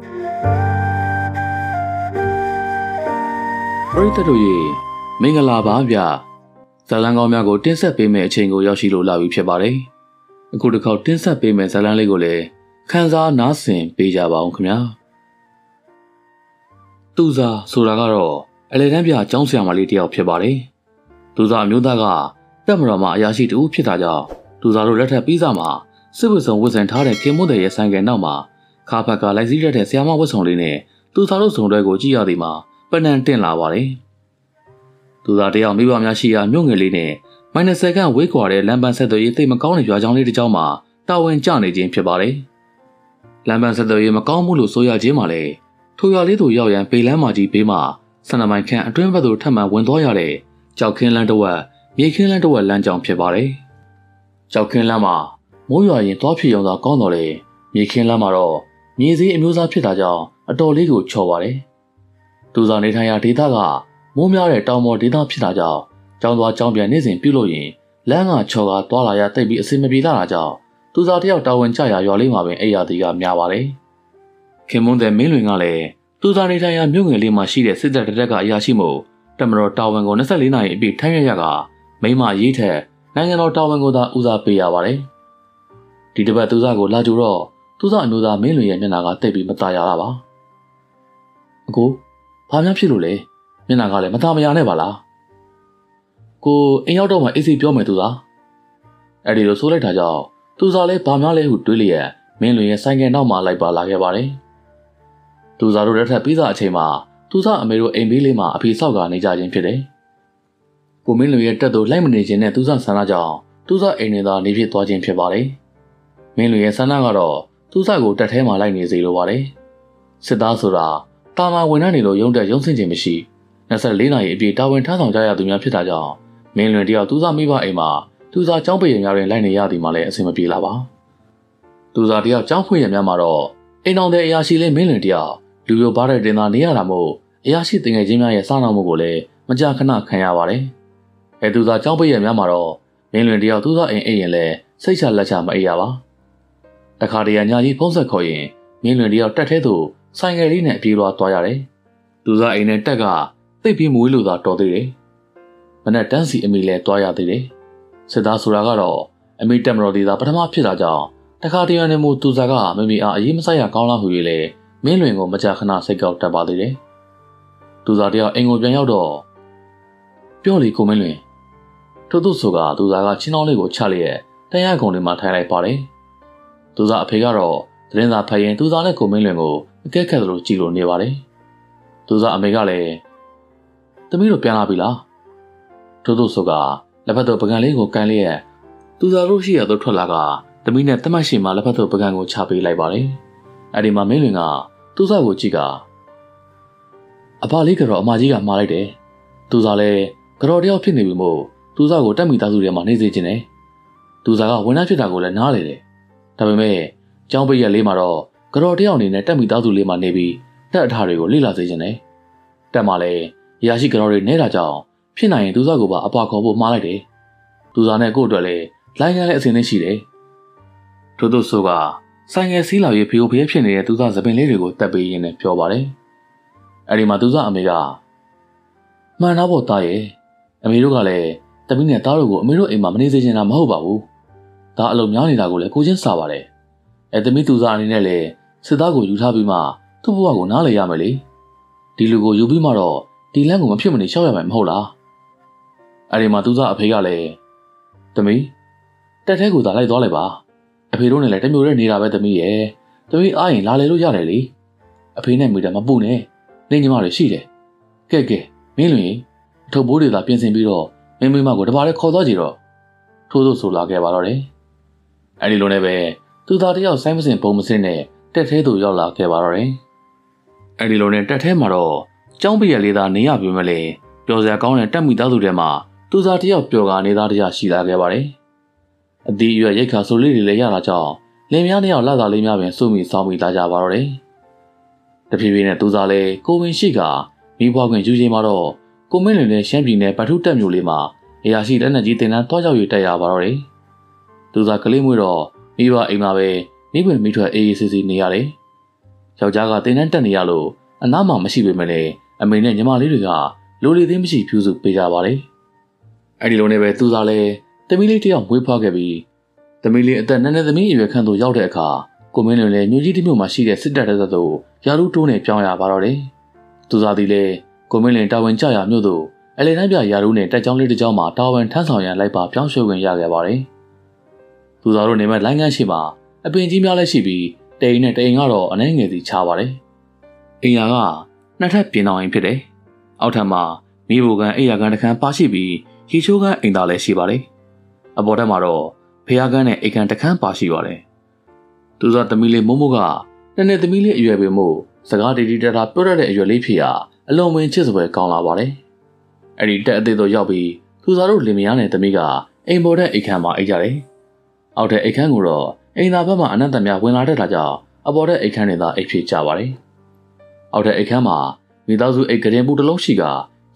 Pari tato ye, menga la ba bia. Zalang kau mia go tinsa payment chengo yashilu la wipche bare. Aku dekau tinsa payment zalang lego le, kanza nasin peja ba ongkmia. Tuza suragaro, elegan bia jangsia malitia wipche bare. Tuza miuda ga, damra ma yashit wipche taja. Tuza ro lete pizza ma, sebesar wesen thare kemo de yesan genda ma, kapa ka lazi lete siama wesong line. Tuza ro songre go jia di ma. ပဏ္ဍတင်လာပါတယ်။သူသာတရားမိဘများရှိရာမြို့ငယ်လေးနဲ့ သူသာနေထိုင်ရာဒေသကမိုးများတဲ့တောင်ပေါ်ဒေသဖြစ်တာကြောင့်ကျောင်းသွားကျောင်းပြန်နေစဉ်ပြုလုပ်ရင်လမ်းကချော်ကသွားလာရတိတ်ပြီးအစိမ့်မပြေတာကြောင့်သူသာတယောက်တာဝန်ကျရရွာလေးမှာပင်အိပ်ရသေးကများပါတယ်ခင်မွန်းတဲ့မင်းလွင်ကလည်းသူသာနေထိုင်ရာမြို့ငယ်လေးမှာရှိတဲ့စစ်တပ်တက်ကရရှိမှုတမတော်တာဝန်ကိုနှက်ဆက်လေးနာရီအပြည့်ထိုင်ရရကမိမရေးထဲနိုင်ငံတော်တာဝန်ကိုသာဦးစားပေးရပါတယ်ဒီတစ်ပတ်သူသာကိုလာကြူတော့သူသာအမျိုးသားမင်းလွင်ရဲ့မျက်နှာကလည်းမသာမယားနဲ့ပါလား ကိုအိမ်ရောက်တော့မှအေးစီပြောမယ်သူသာအဲ့ဒီလိုဆိုလိုက်တာကြောင့်သူသာလည်းဘာမှလည်းဟုတွေးလျက်မင်းလွင်ရဲ့ဆိုင်ကဲနောက်မှလိုက်ပါလာခဲ့ပါတယ်သူသာတို့ရက်ထက်ပိစာအချိန်မှာသူသာအမေတို့အိမ်ပေးလေးမှာအဖေဆောက်ကနေကြခြင်းဖြစ်တယ်ကိုမင်းလွင်ရဲ့တက်တို့လိုက်မနေခြင်းနဲ့သူသာဆန္ဒကြောင့်သူသာအိမ်နေသာနေဖြစ်သွားခြင်းဖြစ်ပါတယ်မင်းလွင်ရဲ့ဆန္ဒကတော့သူသာကိုတက်ထဲမှာလိုက်နေစေလိုပါတယ်စစ်သားဆိုတာ တာမန်ဝန်ထမ်းတွေလိုရုံးတဲ့ရုံးစင်ခြင်းမရှိနတ်ဆက်၄နာရီအပြည့်တာဝန်ထမ်းဆောင်ကြရသူများဖြစ်တာကြောင့်မင်းလွင်တယောက်သူသာမိဘအိမ်မှာသူသာကျောင်းပိတ်ရများတွင်လိုက်နေရသည်မှာလည်းအဆင်မပြေလာပါသူသာတယောက်ကျောင်းပိတ်ရများမှာတော့မင်းလွင်တယောက်သူသာအိမ်အိမ်ရင်လဲစိတ်ချလက်ချမအေးရပါတခါတည်းရာညာကြီးဖုံးဆက်ခေါ်ရင်မင်းလွင်တယောက်တက်ထဲသို့ ဆိုင်ငယ်လေးနဲ့ပြေးလွှားသွားရတယ်သူသာအိမ်နဲ့တက်ကသိပ်ပြီးမွေးလို့သာတော်သေးတယ်စစ်သားဆိုတာကတော့အမိတက်မတော်သေးတာပထမဖြစ်တာကြောင့်တခါတည်းရံနေမှုသူစားကမင်းမိအားအရေးမဆိုင်ရာကောင်းလားဟု၍လေမင်းလွင်ကိုမကြာခဏစိတ်ကောက်တက်ပါသေးတယ်သူသာတယောက်အိမ်ကိုပြန်ရောက်တော့ပြောလေကိုမင်းလွင်ထို့သူဆိုကသူသာကချီနှောင်းလေးကိုချလိုက်ရဲ့တန်ရကုန်တွေမှာထိုင်လိုက်ပါတယ်သူသာအဖေကတော့ တမိတို့ပြန်လာပြီလားသူသာတို့ရှိရသူထွက်လာကတမိနဲ့တမတ်ရှင်မှာလက်ဖက်တို့ပကံကိုချပေးလိုက်ပါတယ်အဲ့ဒီမှာမင်းလွင်ကသူသာကိုကြည့်ကအဖလေးကတော့အမကြီးကမှားလိုက်တယ်သူသာလည်းကတော်တယောက်ဖြစ်နေပြီမို့သူသာကိုတက်မိသားစုထဲမှာနေစေခြင်းနဲ့သူသာကဝင်နှက်ဖြစ်တာကိုလည်းနားလေတယ်ဒါပေမဲ့ကျောင်းပိတ်ရလေးမှာတော့ကတော်တယောက်အနေနဲ့တက်မိသားစုလေးမှာနေပြီး တက်ထားတွေကိုလိလာစေခြင်းနဲ့တက်မှလည်းရာရှိကတော်တွေနေတာကြောင့်ဖြစ်နိုင်သူစားကိုပါအပခေါ်ဖို့မှားလိုက်တယ်သူစားနဲ့ကို့အတွက်လေလိုင်းရတဲ့အစဉ်နဲ့ရှိတယ်ထို့သူဆိုကဆိုင်ငယ်စီးလာရွေးဖျိုးဖျဲဖြစ်နေတဲ့သူစားစပင်လေးတွေကိုတက်ပေးရင်းနဲ့ပြောပါတယ်အဲ့ဒီမှာသူစားအမေကမန်နာဖို့တားရဲ့အမေတို့ကလည်းတမိနဲ့တားတို့ကိုအမေတို့အိမ်မှာမနေစေချင်တာမဟုတ်ပါဘူးဒါအလုံးများနေတာကိုလည်းကိုချင်းစားပါတယ်အဲ့တမိသူစားအနေနဲ့လေစစ်သားကိုယူထားပြီးမှ သူ့ဘဝကိုနားလည်ရမယ်လေဒီလူကိုယူပြီးမှတော့ဒီလမ်းကိုမဖြစ်မနေရှောက်ရမယ်မဟုတ်လားအဲ့ဒီမှာသူစားအဖေကလည်းတမီးတက်ထဲကိုသာလိုက်သွားလိုက်ပါအဖေတို့နဲ့လည်းတမျိုးတည်းနေရပဲတမီးရဲ့တမီးအားရင်လာလေလို့ရတယ်လေအဖေနဲ့မိတာမပုတ်နဲ့နေနေမှလည်းရှိတယ်ကဲကဲမင်းလွင်ထထုတ်ဖို့တွေသာပြင်ဆင်ပြီးတော့မင်းမကိုတပါးလဲခေါ်သွားကြည့်တော့ထို့သူဆိုလာခဲ့ပါတော့တယ်အဲ့ဒီလိုနဲ့ တက်ထဲမှာတော့ကျောင်းပိတ်ရလေးသာနေရပြီမလဲပြောစရာကောင်းတဲ့တက်မိသားစုတွေမှာသူသာတယောက်ပျော်ကနေသားတရားရှိလာခဲ့ပါတယ်အသည့်အရွယ်ရိတ်ခါဆိုလေးတွေလည်းရလာကြောင်းလင်များနှစ်ယောက်လာသာလေးများပင်စုမိစားမိသားကြပါတော့တယ်တဖြည်းဖြည်းနဲ့သူသာလည်းကိုဝင်းရှိကမိဘဝင်ကျူးချင်းမှာတော့ကိုမင်းလွင်နဲ့ရှမ်းပြည်နယ်ပထုတက်မြို့လေးမှာအရာရှိလက်နက်ကြီးတင်တန်းတွားရောက်၍တက်ရပါတော့တယ်သူသာကလေးမွေတော့မိဘအိမ်မှာပဲမိဘမိထွေအေးအေးဆေးဆေးနေရတယ် ယောက်ျားကတင်တန်းတက်နေရလို့အနားမှာမရှိပေမဲ့လည်းအမေနဲ့ညီမလေးတွေကလိုလေသိမ်းမရှိပြုစုပေးကြပါလေ။အဲဒီလိုနဲ့ပဲသူစားလဲသမီးလေးတယောက်မွေးဖွားခဲ့ပြီးသမီးလေးအသက်နည်းနည်းသမီးအရွယ်ခန့်သို့ရောက်တဲ့အခါကိုမင်းလည်းမြို့ကြီးတစ်မြို့မှာရှိတဲ့စစ်တပ်တဲသို့ရာထူးတိုးနဲ့ပြောင်းရပါတော့တယ်။သူစားသည်လည်းကိုမင်းလည်းတာဝန်ကျရာမြို့သို့အလယ်တိုင်းပြရာထူးနဲ့တက်ကြောင်းလေးတစ်ကြောင်းမှာတာဝန်ထမ်းဆောင်ရန်လိုက်ပါပြောင်းရွှေ့ခွင့်ရခဲ့ပါတယ်။သူစားတို့နေမဲ့လိုင်းကန်းရှိမှာအပင်ကြီးများလည်းရှိပြီးတိမ်နဲ့တိမ်ကတော့အနှဲငယ်စီချပါတယ်။အင်ယာကနှစ်ထပ်ပြင်တော်ရင်ဖြစ်တယ်။အောက်ထပ်မှာမိဘကန်အိယာကန်တခန်းပါရှိပြီးရေချိုးကန်အိမ်သာလည်းရှိပါတယ်။အပေါ်ထပ်မှာတော့ဖျားကန်နဲ့အိမ်ကန်တခန်းပါရှိပါတယ်။သူစားသမီးလေးမို့မို့ကနှစ်နှစ်သမီးလေးအရွယ်ပင်မို့စကားတီတီတတာပြောရတဲ့အရွယ်လေးဖြစ်ရာအလွန်ဝင်ချစ်စပွဲကောင်းလာပါတယ်။အဲ့ဒီတက်အသေးတော့ရောက်ပြီးသူစားတို့လင်မယားနဲ့သမီးကအိမ်ပေါ်ထပ်အိမ်ကန်မှာအိပ်ကြတယ်။အောက်ထပ်အိမ်ကန်ကိုတော့အိမ်သာဘက်မှာအနန္တမြဝင်လာတတ်တာကြောင့်အပေါ်ထပ်အိမ်ကန်တွေသာအိပ်ဖြစ်ကြပါတယ်။အောက်ထပ်အိမ်ကန်မှာမိသားစုအိမ်ကရင်ပူတစ်လုံးရှိက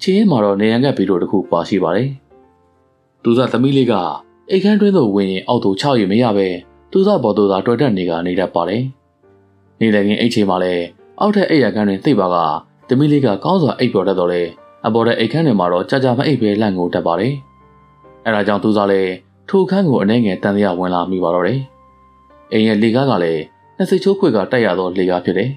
ချင်းရင်မှာတော့နေရန်ကပ်ပြီးတော့တစ်ခုပါရှိပါတယ်။သူစားသမီးလေးကအိမ်ခန်းတွင်းသို့ဝင်ရင်အောက်သို့ချောက်ရမရပဲသူစားပေါ်သို့သာတွေ့တက်နေကနေတတ်ပါတယ်။နေလည်းခင်အိတ်ချိန်မှာလည်းအောက်ထပ်အိမ်ရခန်းတွင်သိပ်ပါကသမီးလေးကကောင်းစွာအိပ်ပေါ်တတ်တော့လေအပေါ်ထပ်အိမ်ခန်းတွင်မှာတော့ကြာကြာမအိပ်ပဲလန့်ငိုတတ်ပါတယ်။အဲဒါကြောင့်သူစားလည်းထိုခန်းကိုအနှဲငယ်တန်တရားဝင်လာမိပါတော့တယ်။အိမ်ရဲ့လေကားကလည်းနှစ်စိတ်ချိုးခွေကတက်ရသောလေကားဖြစ်တယ်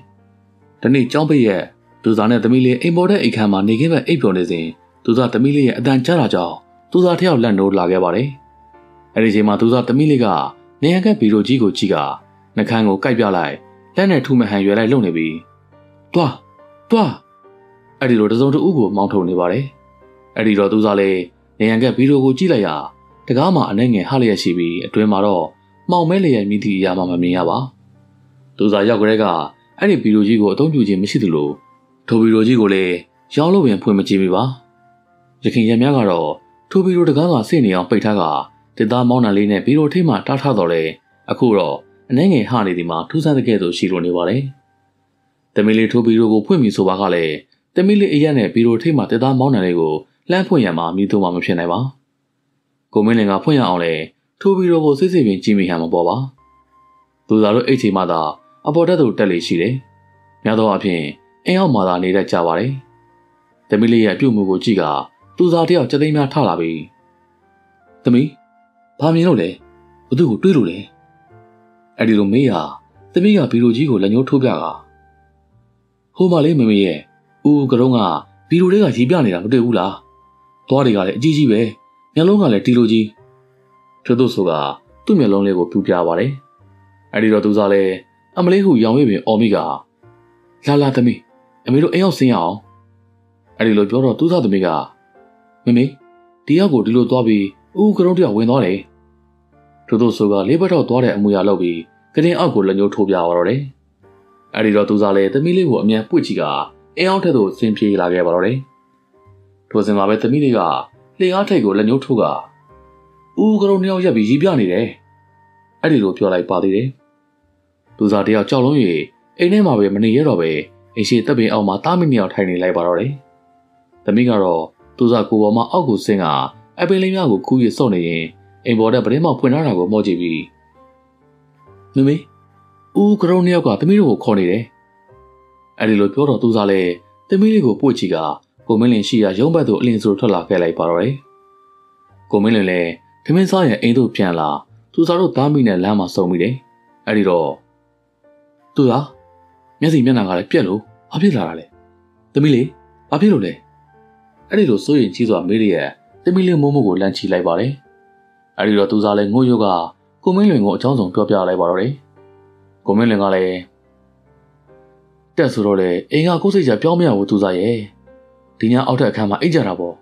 ။ဒီနေ့ကျောင်းပိတ်ရဲ့သူစားနဲ့သမီးလေးအိမ်ပေါ်တဲ့အိမ်ခန်းမှာနေခဲ့ပဲအိပ်ပျော်နေစဉ်သူစားသမီးလေးရဲ့အတန်ကြားတာကြောင့်သူစားတယောက်လက်နိုးလာခဲ့ပါတယ်။အဲဒီချိန်မှာသူစားသမီးလေးကနေရန်ကပ်ဘီရိုကြီးကိုကြည့်ကနှခမ်းကိုကိုက်ပြလိုက်လက်နဲ့ထူမဟန်ရွယ်လိုက်လုံနေပြီးတွားအဲဒီလိုတစုံတူကိုမောင်းထုတ်နေပါတယ်။အဲဒီတော့သူစားလေးနေရန်ကပ်ဘီရိုကိုကြည့်လိုက်ရာတကားမှာအနှဲ့ငယ်ဟလျက်ရှိပြီးအတွင်းမှာတော့မောင်မဲလျက်မြည်သည့်အရာမှမမြင်ရပါ။သူစားရောက်ကြတဲ့ကအဲဒီဘီရိုကြီးကိုအသုံးပြုခြင်းမရှိသလိုထိုဘီရိုကြီးကိုလည်းရောင်းလို့ပင်ဖွင့်မကြည့်မိပါ။ရခင်ရများကတော့ထိုဘီရိုတကားကစိတ်နေအောင်ပိတ်ထားကတေသားမောင်းနှံလေးနဲ့ဘီရိုထိပ်မှတားထားတော်လဲအခုတော့အနှဲငယ်ဟနေသည်မှာထူးဆန်းတဲ့ကဲ့သို့ရှိလိုနေပါလေ။သမီးလေးထိုဘီရိုကိုဖွင့်ပြီးဆိုပါကလည်းသမီးလေးအရက်နဲ့ဘီရိုထိပ်မှတေသားမောင်းနှံလေးကိုလှမ်းဖွင့်ရမှာမိသူမှမဖြစ်နိုင်ပါ။ကိုမင်းလင်ကဖွင့်ရအောင်လဲထိုဘီရိုကိုစိတ်စိတ်ပင်ကြည့်မိဟန်မပေါ်ပါ။သူသာတို့အိတ်ချိန်မှသာအပေါ်တက်သူတက်လေရှိတယ်။များသောအားဖြင့်အင်းအောင်မာသာနေတတ်ကြပါတယ်။သမီးလေးရဲ့ပြုမှုကိုကြည့်ကသူစားတယောက်ကြက်သိမ်းများထလာပြီ။သမီးဘာမြင်လို့လဲ။ဘသူ့ကိုတွေးလို့လဲ။အဲ့ဒီလိုမေးရသမီးကဘီရိုကြီးကိုလက်ညှိုးထိုးပြကဟိုမလေးမမေရဲ့ဦးကတော့ကဘီရိုလေးကရီးပြနေတာမတွေ့ဘူးလား။သွားတွေကလည်းအကြီးကြီးပဲ။မျက်လုံးကလည်းတီလိုကြီး။ထို့သောဆိုကသူ့မျက်လုံးလေးကိုပူပြပါတယ်။အဲ့ဒီတော့သူစားလဲအမလေးဟုရောင်ဝေးပင်အော်မိကလာသမီးအမေတို့အိမ်ရောက်ဆင်းရအောင်အဲ့ဒီလိုပြောတော့သူစားသမီးကမမေဒီရောက်ကိုဒီလိုသွားပြီးဦးကရုံးတယောက်ဝင်သွားတယ်သူဆိုကလေးဘက်တော့သွားတဲ့အမူအရာလုပ်ပြီးကရင်အောက်ကိုလက်ညှိုးထိုးပြသွားတော့တယ်အဲ့ဒီတော့သူစားလည်းသမီးလေးကိုအမြန်ပွေ့ကြည့်ကအိမ်အောင်ထက်သို့ဆင်းပြေးလာခဲ့ပါတော့တယ်ထိုစဉ်မှာပဲသမီးလေးကလှေကားထိပ်ကိုလက်ညှိုးထိုးကဦးကရုံးတယောက်ရက်ပြီးရီးပြနေတယ်အဲ့ဒီလိုပြောလိုက်ပါသေးတယ်သူစားတယောက်ကြောက်လုံး၍အိမ်ထဲမှာပဲမနေရတော့ပဲအရှိတပ်ပင်အောက်မှာတားမိမြောက်ထိုင်နေလိုက်ပါတော့တယ်။သမီးကတော့သူစားကိုပေါ်မှာအောက်ကိုဆင်းကအပင်လေးများကိုခူးရစော့နေရင်အိမ်ပေါ်တဲ့ပတင်းမောက်ဖွင့်ထားတာကိုမော့ကြည့်ပြီးမမေဦးကရုံးယောက်ကသမီးတို့ကိုခေါ်နေတယ်။အဲဒီလိုပြောတော့သူစားလည်းသမီးလေးကိုပွေ့ချီကကိုမင်းလင်ရှိရာရုံးဘက်သို့အလင်းဆိုထွက်လာခဲ့လိုက်ပါတော့တယ်။ကိုမင်းလင်လည်းထမင်းစားရန်အိမ်သို့ပြန်လာသူစားတို့သားမိနဲ့လမ်းမှာဆုံမိတယ်။အဲဒီတော့သူစားမျက်နှာကလည်းပြက်လို့ဘာဖြစ်လာတာလဲသမီးလေးဘာဖြစ်လို့လဲအဲ့ဒီလိုစိုးရင်ကြီးစွာမေးရရဲ့သမီးလေးမိုးမိုးကိုလမ်းချီလိုက်ပါတယ်အဲ့ဒီတော့သူစားလည်းငို့ရို့ကကိုမင်းလွင်ကိုအကြောင်းဆုံးပြောပြလိုက်ပါတော့တယ်ကိုမင်းလွင်ကလည်းတက်ဆိုတော့လေအိမ်ကကိုယ်စိတ်ကြပြောင်းမရဘူးသူစားရဲ့ဒီညအောက်ထပ်အခန်းမှာအိတ်ကြတာပေါ့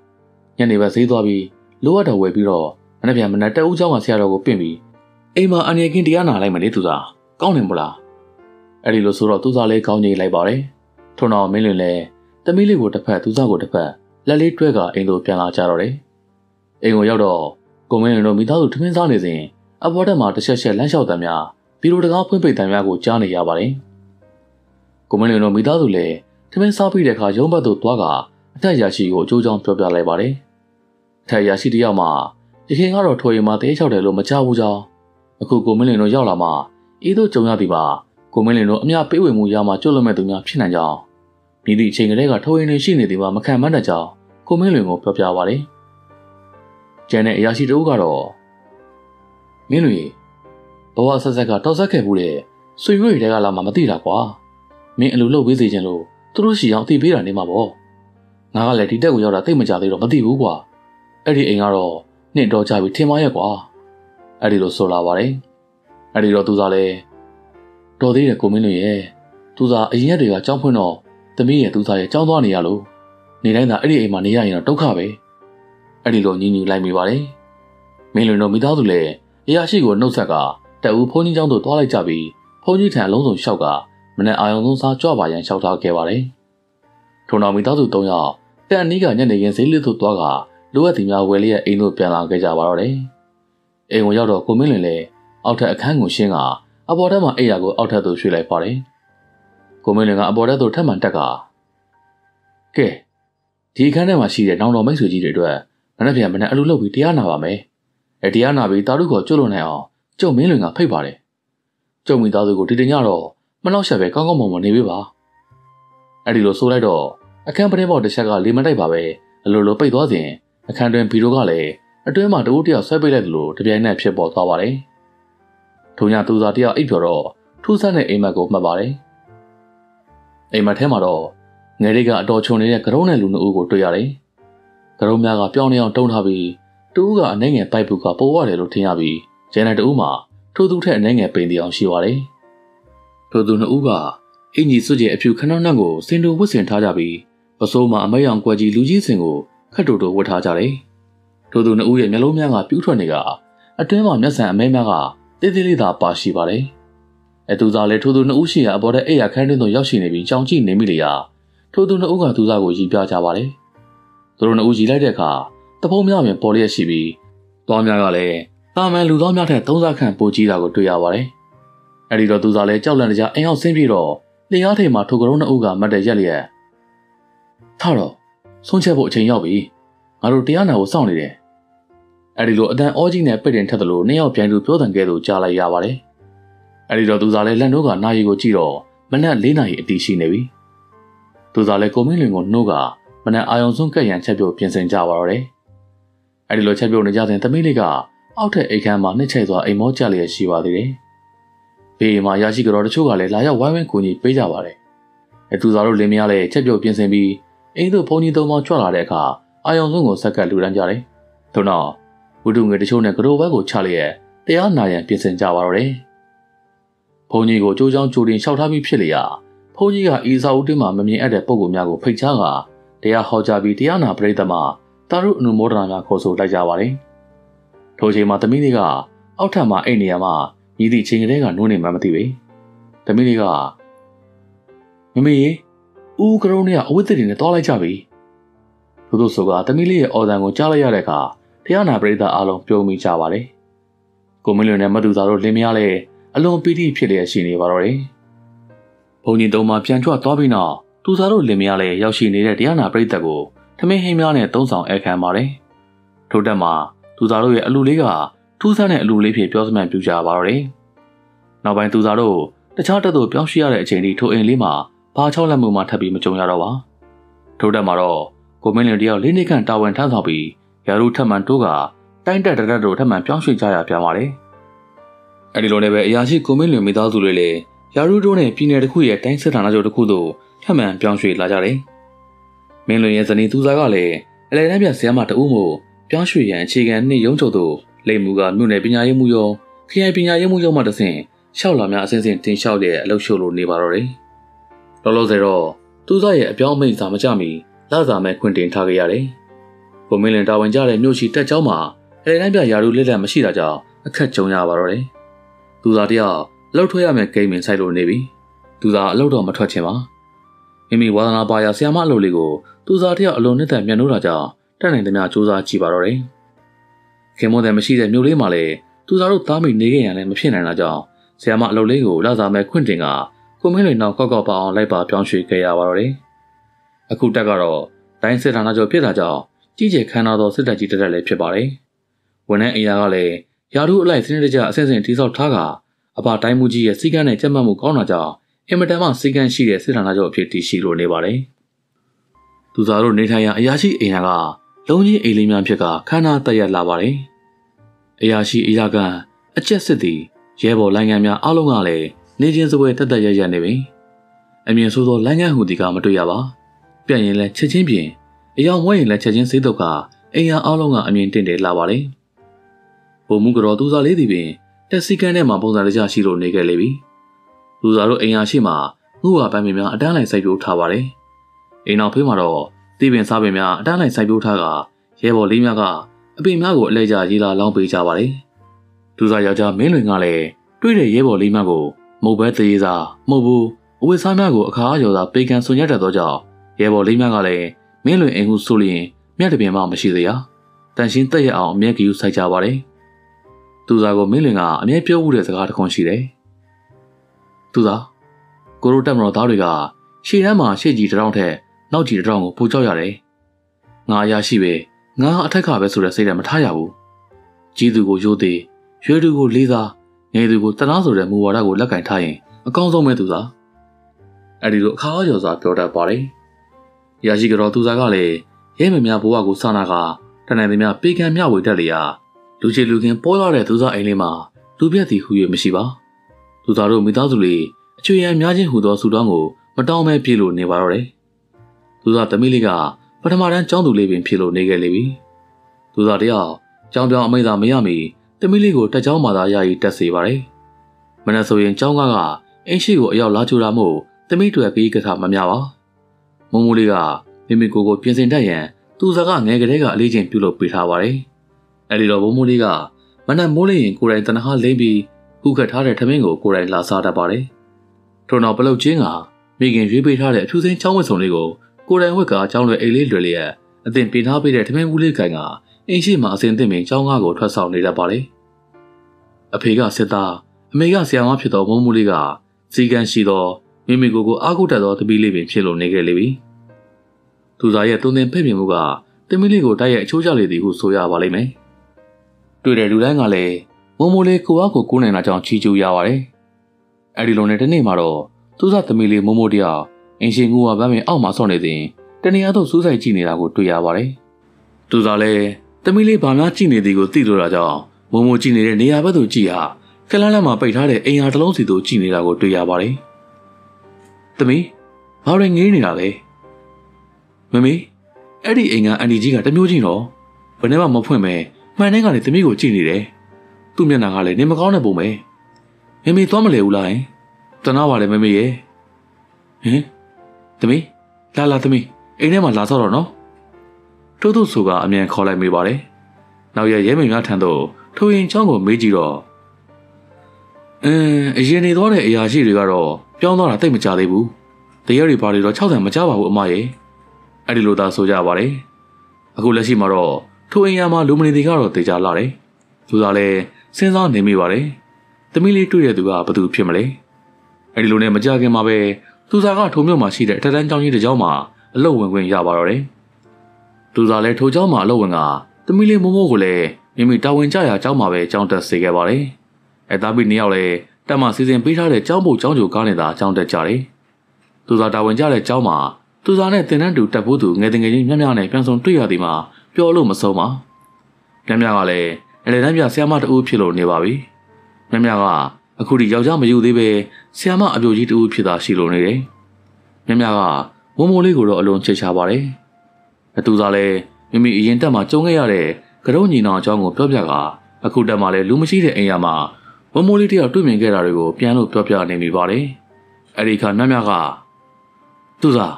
ညနေပဲဈေးသွားပြီးလိုအပ်တော်ဝယ်ပြီးတော့မနေ့ပြန်မနေ့တက်ဦးเจ้าကဆရာတော်ကိုပြင်ပြီးအိမ်မှာအနေကင်းတရားနာလိုက်မလဲသူစားကောင်းတယ်မလားအဲ့ဒီလိုဆိုတော့သူစားလေးကောင်းကြီးလိုက်ပါတယ်ထို့နောက်မင်းလင်လည်းသမီးလေးကိုတစ်ဖက်သူစားကိုတစ်ဖက်လက်လေးတွဲကအိမ်သို့ပြန်လာကြတော့တယ်အိမ်ကိုရောက်တော့ကိုမင်းလင်တို့မိသားစုထမင်းစားနေစဉ်အပေါ်ထက်မှာတစ်ချက်ချက်လမ်းလျှောက်တမ်းများဘီရိုတကားဖွင့်ပိတ်တမ်းများကိုကြားနေရပါတယ်ကိုမင်းလင်တို့မိသားစုလည်းထမင်းစားပြီးတဲ့အခါရုံးဘက်သို့သွားကအထက်ရာရှိကိုအကျိုးကြောင့်ပြောပြလိုက်ပါတယ်အထက်ရာရှိတယောက်မှရခင်ကတော့ထွေရင်မှတဲလျှောက်တယ်လို့မကြားဘူးကြောင်းအခုကိုမင်းလင်တို့ရောက်လာမှအေးတို့ကြုံရသည်ပါ ကိုမင်းလင်တို့အများပေးဝေမှုရမှကျွတ်လွတ်မဲ့သူများဖြစ်နိုင်ကြအောင်မိသည့်အချိန်ကလေးကထိုးရင်းနေရှိနေသည်မှာမခံမနိုင်ကြအောင်ကိုမင်းလင်ကိုပြောပြပါလေ။ကျန်တဲ့အရာရှိတို့ကတော့မင်းတို့ဘဝဆက်ဆက်ကတောက်ဆက်ခဲ့မှုတဲ့ဆွေမျိုးတွေတွေကလာမှမသိတာကွာ။မင်းအလိုလုပ်ပေးစေချင်လို့သူတို့ရှိအောင်သိပေးတာနေမှာပေါ့။ငါကလည်းဒီတက်ကိုရောက်တာသိမှကြသေးတော့မသိဘူးကွာ။အဲ့ဒီအိမ်ကတော့နှစ်တော့ကြပြီထင်ပါရဲ့ကွာ။အဲ့ဒီလိုဆိုလာပါတယ်။အဲ့ဒီတော့သူစားလဲတော်သေးတယ်ကိုမင်းတို့ရဲ့သူစားအရင်ရက်တွေကကြောင်းဖွင့်တော့သမီးရဲ့သူစားရဲ့ကြောင်းသွားနေရလို့နေတိုင်းသာအဲ့ဒီအိမ်မှာနေရရင်တော့ဒုက္ခပဲအဲ့ဒီလိုညင်ညူလိုက်မိပါတယ်မင်းလွင်တို့မိသားစုလည်းအရာရှိကိုနှုတ်ဆက်ကတအူးဖုန်းကြီးကျောင်းသို့သွားလိုက်ကြပြီးဖုန်းကြီးထံအလုံးစုံလျှောက်ကမနက်အာရုံဆုံးစားကြွပါရန်လျှောက်ထားခဲ့ပါတယ်ထို့နောက်မိသားစု၃ယောက်တန်နီးကညနေခင်းဈေးလေးသို့သွားကလိုအပ်သည့်များဝယ်လျက်အိမ်သို့ပြန်လာခဲ့ကြပါတော့တယ်အိမ်ကိုရောက်တော့ကိုမင်းလွင်လည်းအောက်ထပ်အခန်းကိုရှင်းကအပေါ်ထပ်မှအိမ်ရာကိုအောက်ထပ်သို့ရွှေ့လိုက်ပါတယ်ကိုမင်းလွင်ကအပေါ်ထပ်သို့ထပ်မံတက်ကကဲဒီခန်းထဲမှာရှိတဲ့နောင်တော်မိတ်ဆွေကြီးတွေအတွက်မနေ့ပြန်မနေ့အလုပ်လုပ်ပြီးတရားနာပါမယ်။တရားနာပြီးတာရုကိုကျွတ်လွန်နိုင်အောင်ကျုံမင်းလွင်ကဖိတ်ပါတယ်။ကျုံမိသားစုကိုဒီတညတော့မနှောက်ရှက်ပဲကောင်းကောင်းမွန်မွန်နေပေးပါ။အဲ့ဒီလိုဆိုလိုက်တော့အခန်းပတင်းပေါက်တစ်ချက်ကလေမတိုက်ပါပဲအလိုလိုပိတ်သွားစဉ်အခန်းတွင်ဗီရိုကလည်းအတွင်းမှာတဦးတယောက်ဆွဲပိတ်လိုက်သလိုတပြိုင်နက်ဖြစ်ပေါ်သွားပါတယ်။ထို့ညသူစားတယောက်အိပ်ပျော်တော့ထူးဆန်းတဲ့အိမ်မက်ကိုမှတ်ပါတယ်။အိမ်မက်ထဲမှာတော့ငယ်လေးကအတော်ချုံနေတဲ့ကရုံးနဲ့လူနှုတ်ကိုတွေ့ရတယ်။ကရုံးများကပြောင်းနေအောင်တုံးထားပြီးတူဦးကအနှဲငယ်ပိုက်ဘူးကပိုးရတယ်လို့ထင်ရပြီးဂျန်နဲ့တူဦးမှာထိုးသူထက်အနှဲငယ်ပိန်တရားရှိပါတယ်။ထိုးသူနှစ်ဦးကအင်ကြီးစွကျဲအဖြူခဏနှံ့ကိုစင်တူဝတ်ဆင်ထားကြပြီးပစိုးမှာအမေရောင်ကွက်ကြီးလူကြီးစင်ကိုခတ်တူတူဝတ်ထားကြတယ်။ထိုးသူနှစ်ဦးရဲ့မျက်လုံးများကပြူးထွက်နေကအတွင်းမှာမျက်စံအမဲများကတေးသေးလေးသာပါရှိပါတယ်။အတူစားလဲထိုးသူနှစ်ဦးရှိရာအပေါ်တဲ့အိယာခန်းတွင်းသို့ရောက်ရှိနေပြီးကြောင်ကြည့်နေမိလေရာထိုးသူနှစ်ဦးကသူစားကိုရည်ပြကြပါလေသူတို့နှစ်ဦးရည်လိုက်တဲ့အခါတပုံးများပင်ပေါ်လျက်ရှိပြီးသွားများကလည်းတာမန်လူသားများထက်သုံးစားခန့်ပိုကြီးတာကိုတွေ့ရပါတယ်အဲဒီတော့သူစားလည်းကြောက်လန့်တကြားအင်းအောင်ဆင်းပြီးတော့နေရာထိပ်မှာထိုးကရုံးနှစ်ဦးကမတ်တဲ့ရက်လျက်ထတော့ဆုံးချက်ဖို့အချိန်ရောက်ပြီငါတို့တရားနာကိုစောင့်နေတယ်အဲဒီလိုအတန်အောကြီးနဲ့ပိတ်တင်ထက်သလိုနှစ်ယောက်ပြန်သူပြောတန်ကဲသို့ကြားလိုက်ရပါတယ်အဲဒီတော့သူစားလည်းလက်နှုတ်ကနာရီကိုကြည့်တော့မနက်၄နာရီအတီးရှိနေပြီသူစားလဲကိုမင်းလွင်ကိုနှုတ်ကမနက်အာရုံဆုံးကက်ရန်ချက်ပြုတ်ပြင်ဆင်ကြပါတော့တယ်။အဲဒီလိုချက်ပြုတ်နေကြတဲ့သမီးလေးကအောက်ထက်အိမ်ခန်းမှာနှစ်ချိတ်စွာအိမ်မောကြလျက်ရှိပါသေးတယ်။ဘေးမှာရရှိကြတော်တချို့ကလည်းလာရောက်ဝိုင်းဝန်းကူညီပေးကြပါတယ်။သူစားတို့လင်မယားလည်းချက်ပြုတ်ပြင်ဆင်ပြီးအိမ်သို့ဖုန်ကြီးသုံးပေါင်းကြွလာတဲ့အခါအာရုံဆုံးကိုဆက်ကပ်လှူဒန်းကြတယ်။ထို့နောက်ဝိတုငွေတချို့နဲ့ကရိုဘက်ကိုချလျက်တရားနာရန်ပြင်ဆင်ကြပါတော့တယ်။ဖုန်ကြီးကိုကြိုးကြောင်းကြိုတင်လျှောက်ထားပြီးဖြစ်လျက်ဖုန်းကြီးကအီစာဦးတင်းမှာမမြင်အပ်တဲ့ပုံကိုများကိုဖိတ်ချားကတရားဟောကြားပြီးတရားနာပရိသတ်မှာတာရုအနုမောဒနာများခေါ်ဆိုလိုက်ကြပါတယ်။ထိုချိန်မှာသမီးလေးကအောက်ထပ်မှာအိမ်နေရာမှာညီသည့်ချင်းကလေးကနိုးနေမှမသိပေ။သမီးလေးကမမေဦးကရုံးနဲ့အဝတ်သစ်တွေနဲ့တွားလိုက်ကြပြီ။ထို့သူဆိုကသမီးလေးရဲ့အော်သံကိုကြားလိုက်ရတဲ့အခါတရားနာပရိသတ်အားလုံးပြုံးမိကြပါတယ်။ကိုမင်းလွင်နဲ့မတူသားတို့လင်မယားလည်းအလွန်ပီတိဖြစ်လျက်ရှိနေပါတော့တယ်။ဘုံကြီးတုံးမှာပြန်ချွတ်သွားပြီးနောက်သူစားတို့လင်မယားလည်းရောက်ရှိနေတဲ့တရားနာပရိသတ်ကိုထမင်းဟင်းများနဲ့သုံးဆောင်ဧကန်ပါတယ်။ထို့တက်မှာသူစားတို့ရဲ့အလူလေးကထူးဆန်းတဲ့အလူလေးဖြစ်ပြောစမှန်ပြုကြပါတော့တယ်။နောက်ပိုင်းသူစားတို့တခြားတက်တို့ပြောင်းရွှေ့ရတဲ့အချိန်ထိထိုအိမ်လေးမှာဘာချောက်လက်မှုမှထပ်ပြီးမကြုံရတော့ပါ။ထို့တက်မှာတော့ကိုမင်းလင်တယောက်လေးနှစ်ခန့်တာဝန်ထမ်းဆောင်ပြီးရာတို့ထပ်မံတိုးကတိုင်းတက်တက်တို့ထပ်မံပြောင်းရွှေ့ကြရပြန်ပါတယ်။အဲဒီလိုနဲ့ပဲအရာရှိကိုမင်းလင်မိသားစုတွေလည်းရာထူးတို့နဲ့ပြည်နယ်တစ်ခုရဲ့တိုင်းစစ်ဌာနချုပ်တစ်ခုသို့ထပ်မံပြောင်းရွှေ့လာကြတယ်။မင်းလွင်ရဲ့ဇနီးသူစားကလည်းအလယ်တန်းပြဆရာမတဦးမို့ပြောင်းရွှေ့ရန်အခြေခံနှင့်ရုံးချုပ်သို့လိမ်မှုကမြို့နယ်ပညာရေးမှုရောခရိုင်ပညာရေးမှုရောမှတစ်ဆင့်လျှောက်လာများအစဉ်စဉ်တင်လျှောက်တဲ့အလုပ်ရှုပ်လို့နေပါတော့တယ်။လောလောဆယ်တော့သူစားရဲ့အပြောင်းအမိန့်စာမကြမီလာစာမဲ့ခွင့်တင်ထားခဲ့ရတယ်။ကိုမင်းလွင်တာဝန်ကျတဲ့မြို့ရှိတက်ကျောင်းမှာအလယ်တန်းပြရာထူးလက်လက်မရှိတာကြောင့်အခက်ကြုံရပါတော့တယ်။သူစားတယောက်လောက်ထွက်ရမယ့်ဂိမ်းပင်ဆိုင်လို့နေပြီသူသာအလောက်တော့မထွက်ချင်ပါမိမိဝါသနာပါရဆရာမအလုပ်လေးကိုသူသာတယောက်အလုံးနဲ့တန်မြန်လို့တာကြောင့်တက်နိုင်သမျှစူးစမ်းကြည့်ပါတော့တယ်ခင်မုန်းတယ်မရှိတဲ့မြို့လေးမှာလည်းသူသာတို့သားမိနေခဲ့ရလည်းမဖြစ်နိုင်တာကြောင့်ဆရာမအလုပ်လေးကိုလာစားမဲ့ခွင့်တင်ကကိုမင်းလွင်နောက်ကောက်ကောက်ပေါအောင်လိုက်ပါပြောင်းရွှေ့ခဲ့ရပါတော့တယ်အခုတက်ကတော့တိုင်းစစ်ဌာနချုပ်ဖြစ်တာကြောင့်ကြီးကျယ်ခမ်းနားသောစစ်တပ်ကြီးတက်လည်းဖြစ်ပါတယ်ဝန်ထမ်းအင်အားကလည်းရာထူးအလိုက်စနစ်တကျအဆင့်ဆင့်တိစောက်ထားက အပါတိုင်းမှုကြီးရဲ့စီကံနဲ့ကြက်မှတ်မှုကောင်းတာကြောင့်အင်မတန်မှစီကံရှိတဲ့စစ်ဌာနချုပ်အဖြစ်တည်ရှိလို့နေပါတယ်။သူသားတို့နေထိုင်ရာအရာရှိအိမ်ရာကလုံးကြီးအိမ်လေးများဖြစ်ကခန္ဓာတက်ရလာပါတယ်။အရာရှိအရာကအကျက်စစ်သည်ရဲဘော်လိုင်ငံများအားလုံးကလည်းနေချင်းစပွဲတက်တက်ရရနေပြီ။အမြင်ဆိုးသောလိုင်ငံဟူဒီကမတွေ့ရပါ။ပြန်ရင်လည်းချက်ချင်းပြင်အယောင်ဝဲရင်လည်းချက်ချင်းစေးတုတ်ကအိမ်ရာအားလုံးကအမြင်တင့်တယ်လာပါလေ။ဘုံမှုကတော့သူသားလေးသည်ပင်တက်စီကန်ထဲမှာပုံစံတကျရှိလို့နေခဲ့လေပြီ။သူသားတို့အိမ်ရာရှိမှာငှူဝါပန်းပင်များအတန်းလိုက်စိုက်ပျိုးထားပါတယ်။အိမ်နောက်ဖေးမှာတော့တီးပင်စားပင်များအတန်းလိုက်စိုက်ပျိုးထားကရဲဘော်လေးများကအပင်များကိုအလဲကျရေးလာလောင်းပေးကြပါလေ။သူသားယောက်ျားမင်းလွင်ကလည်းတွေ့တဲ့ရဲဘော်လေးများကိုမုတ်ဘဲတရေစာမုတ်ဘူးအဝတ်စားများကိုအခါအကျော်သာပေကန်ဆွန်ရတတ်သောကြောင့်ရဲဘော်လေးများကလည်းမင်းလွင်အိမ်ဟုဆိုလျင်မျက်တပြင်မှမရှိသေးရ။တန်ရှင်းတက်ရအောင်အမျက်ကြီးစိုက်ကြပါလေ။သူသားကိုမင်းလင်ကအမြဲပြောမှုတဲ့စကားတစ်ခုရှိတယ်။သူသားကိုရိုတက်မတော်သားတွေကရှေ့တန်းမှာရှေ့ကြီးတစ်ထောင်ထက်နောက်ကြီးတစ်ထောင်ကိုပူကြောက်ရတယ်။ငါအရာရှိပဲငါအထက်ကပဲဆိုတဲ့စိတ်နဲ့မထားရဘူး။ကြီးသူကိုရိုသေရွယ်သူကိုလေးစားငယ်သူကိုတနာဆိုတဲ့မူဝါဒကိုလက်ကင်ထားရင်အကောင်းဆုံးပဲသူသား။အဲဒီလိုအခါအကျော်စွာပြောတတ်ပါလေ။အရာရှိကတော့သူသားကလည်းရဲမများဘဝကိုစာနာကတန်နိုင်သမျှပေးကမ်းမျှဝေတတ်လျာလူချေလူခင်ပေါ်လာတဲ့သူသားအိမ်လေးမှာလူပြက်သည်ဟူ၍မရှိပါသူသားတို့မိသားစုလေးအချွေရန်များချင်းဟူသောစုတောင်းကိုမတောင်းမဲပြေလို့နေပါတော့တယ်သူသားသမီးလေးကပထမတန်းကျောင်းသူလေးပင်ပြေလို့နေခဲ့လေပြီသူသားတယောက်ကျောင်းပြောင်းအမိသာမရမီသမီးလေးကိုတက်ကျောင်းမှသာယာယီတက်စေပါတယ်မနက်ဆိုရင်ကျောင်းကအိမ်ရှိကိုအရောက်လာကြတာမို့သမီးတွေကကြီးကစားမများပါမုံမိုးလေးကမိမိကိုယ်ကိုပြင်ဆင်တတ်ရန်သူသားကငယ်ကလေးကအလေးချင်းပြုလုပ်ပေးထားပါတယ်အဲဒီတော့ဘုံမိုးလေးကမနက်မိုးလင်းရင်ကိုယ်တိုင်တနဟာလိမ့်ပြီးခုခတ်ထားတဲ့ထမင်းကိုကိုယ်တိုင်လာစားတတ်ပါတယ်။ထို့နောက်ပလုတ်ချင်းကမိခင်ရွေးပေးထားတဲ့အထူးစိမ်းချောင်းဝတ်စုံလေးကိုကိုယ်တိုင်ဝက်ကချောင်းလွယ်အိတ်လေးလွယ်လျက်အသင်ပြင်ထားပေးတဲ့ထမင်းဘူးလေးကိုင်ကအိမ်ရှိမှာအစင်သင့်ပင်ချောင်းကားကိုထွက်ဆောင်နေတတ်ပါလေ။အဖေကစစ်သားအမေကဆရာမဖြစ်သောဘုံမိုးလေးကစီကံရှိသောမိမိကိုယ်ကိုအားကိုးတတ်သောတပီးလေးပင်ဖြစ်လို့နေခဲ့လေပြီ။သူသားရဲ့တုံသင်ဖိတ်မြင်မှုကတမီးလေးကိုတိုက်ရိုက်အချိုးကျလေသည်ဟုဆိုရပါလိမ့်မယ်။တွေ့တဲ့လူတိုင်းကလည်းမုံမိုးလေးကိုအားကိုကူးနိုင်တာကြောင့်ချီးကျူးရပါတယ်။အဲဒီလိုနဲ့တနေ့မှာတော့သူစားသမီးလေးမုံမိုးတရားအင်ရှင်ငူဝါပန်းပင်အောက်မှာဆော့နေစဉ်တနေရာသို့စူးစိုက်ကြည့်နေတာကိုတွေ့ရပါတယ်။သူစားလည်းသမီးလေးဘာများကြည့်နေသည်ကိုသိလို့တာကြောင့်မုံမိုးကြည့်နေတဲ့နေရာဘက်သို့ကြည့်ဟာကလန်းလန်းမှာပိတ်ထားတဲ့အိမ်ဟာတစ်လုံးစီသို့ကြည့်နေတာကိုတွေ့ရပါတယ်။သမီးဘာတွေငေးနေတာလဲ။မမေအဲ့ဒီအိမ်ကအန်ဒီကြီးကတမျိုးချင်းတော့ဘယ်နဲ့မှမဖွင့်ပဲမှန်တဲ့ကလည်းသမီးကိုကြည့်နေတယ်။သူ့မျက်နှာကလည်းနေမကောင်းတဲ့ပုံပဲ။မမေသွားမလဲဘူးလား။တနာပါလေမမေရဲ့။ဟင်သမီးလာသမီးအိမ်ထဲမှာလာဆော့တော့နော်။ထို့သူဆိုကအမြန်ခေါ်လိုက်မိပါတယ်။နောက်ရရဲမေများထံသို့ထိုရင်ချောင်းကိုမေးကြည့်တော့အရင်နေသွားတဲ့အရာရှိတွေကတော့ပြောင်းသွားတာတိတ်မကြသေးဘူး။တရက်တွေပါတွေတော့60မကြပါဘူးအမရဲ့။အဲ့ဒီလိုသာဆိုကြပါတယ်။အခုလက်ရှိမှာတော့ထိုအိမ်ယာမှာလူမနေသေးကတော့တေချာလာတယ်။သူကလည်းစဉ်းစားနေမိပါတယ်။သမီးလေးတွေ့တဲ့သူကဘသူဖြစ်မလဲ။အဲဒီလိုနဲ့မကြခင်မှာပဲသူစားကထိုမြို့မှာရှိတဲ့အထက်တန်းကျောင်းကြီးတစ်ကျောင်းမှာအလုပ်ဝင်ခွင့်ရပါတော့တယ်။သူစားလည်းထိုကျောင်းမှာအလုပ်ဝင်ကသမီးလေးမိုးမိုးကိုလည်းမိမိတာဝန်ကျရာကျောင်းမှာပဲကျောင်းတက်စေခဲ့ပါတယ်။အဲသားပြီးနှစ်ယောက်လည်းတက်မှစီစဉ်ပေးထားတဲ့ကျောင်းဖို့ကျောင်းကြိုကားနဲ့သာကျောင်းတက်ကြတယ်။သူစားတာဝန်ကျတဲ့ကျောင်းမှာသူစားနဲ့တင်တန်းတူတက်ဖို့သူငယ်ငယ်ချင်းများများနဲ့ပြန်ဆုံတွေ့ရသည်မှာပြောလို့မဆုံးပါ။မြမကလည်းအလေတန်းပြဆရာမတူဖြစ်လို့နေပါပြီ။မြမကအခုဒီယောက်ျားမယူသေးပဲဆရာမအပြိုကြီးတူဖြစ်တာရှိလို့နေတယ်။မြမကမုံမိုးလေးကိုတော့အလွန်ချစ်ချပါတယ်။အတူစားလည်းမိမိအရင်တက်မှာကြုံခဲ့ရတဲ့ကရုံညီနောင်အကြောင်းကိုပြောပြကအခုတက်မှာလည်းလူမရှိတဲ့အိမ်ယာမှာမုံမိုးလေးတယောက်တွေ့မြင်ခဲ့တာတွေကိုပြန်လို့ပြောပြနေမိပါတယ်။အဲဒီခါမြမကသူစာ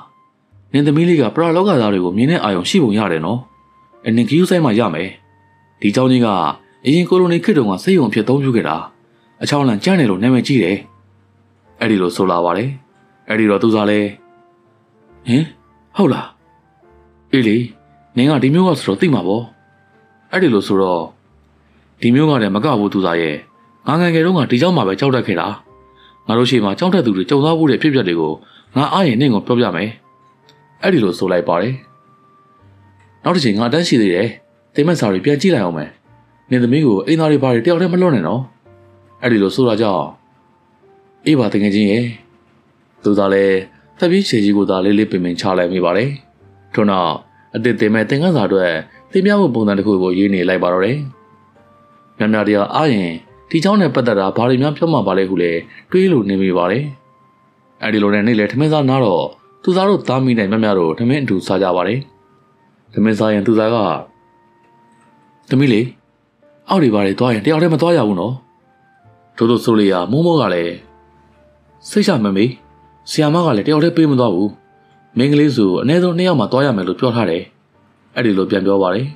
းနင်သမီးလေးကပရလောကသားတွေကိုမြင်တဲ့အာရုံရှိပုံရတယ်နော်။အနင်ကယူဆိုင်မှာရမယ်။ဒီเจ้าကြီးကအရင်ကိုလိုနီခေတ်တုန်းကစိတ်ယုံဖြစ်သုံးပြုခဲ့တာ။အချောင်းလန်ကြမ်းတယ်လို့နာမည်ကြီးတယ်။အဲ့ဒီလိုဆိုလာပါလေ။အဲ့ဒီတော့သူစားလဲဟင်ဟုတ်လား။အေးလေနင်ကဒီမျိုးကဆိုတော့သိမှာပေါ့။အဲ့ဒီလိုဆိုတော့ဒီမျိုးကလည်းမကဘူးသူစားရဲ့။ငါငယ်ငယ်တုန်းကဒီเจ้าမှာပဲကြောက်တတ်ခဲ့တာ။ငါတို့ရှိမှကြောက်တတ်သူတွေကြုံသွားဖို့တဲ့ဖြစ်ပျက်တွေကိုငါအားရင်နင့်ကိုပြောပြမယ်။အဲ့ဒီလိုဆိုလိုက်ပါလေ။နောက်တစ်ချိန်ငါတန်းရှိသေးတယ်။တိမ်မက်စာတွေပြန်ကြည့်လိုက်အောင်မယ်။နင်သမီးကိုအိမ်သားတွေဘာတွေတယောက်တည်းမလွတ်နဲ့နော်။အဲ့ဒီလိုဆိုတာကြောင့် Iba tengah je, tu daleh tapi segi ku daleh lebih mencari mibare. Cuma adik tema tengah satu tiap aku bukan aku boleh ni lagi baru le. Nana dia ayeh, tiaw ni pada dah baru ni cuma balik hule tu ilu ni mibare. Adi lorang ni let meza naro tu daru tami ni memaro teme tu saja bare. Teme saja tu saja. Teme le, awal bare tu ayeh, tiaw ni macam tu ayah uno. Tuduh sulia mumo gale. Sejak membi, siapa kali dia orang pergi mendawu, mengelisu, nedo naya matu ayam melu pihak hari, adi lu pian dua hari,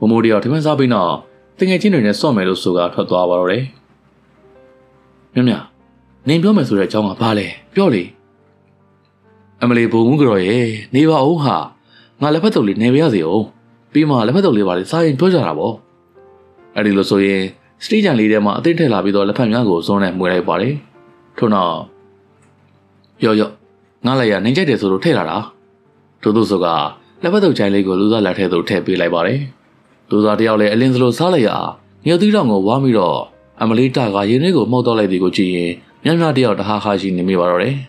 pemudi orang teman sabina, tengah cina ni semua melu suka tu dua hari. Nampak, ni pihak melu suka cakap balik, pihak ni, amali bungu keroye, ni bawa uha, ngalepat tu li ni biasa, pima lepat tu li balik saya pihak jarabo, adi lu soye, sri jangan lihat mak teri labi dua lepat ni aku so nai mulai balik. Tuna, yo yo, ngalaya ni jadi suruh teh lara. Tuduh suka, lepas tu cai lego luda leteh tu teh pilai bare. Tuduh dia oleh aliens lo salaya, ni tu orang gua miro, amalita kaji ni gua mau dalai di gua cie, ni mana dia dah kaji ni mi barore.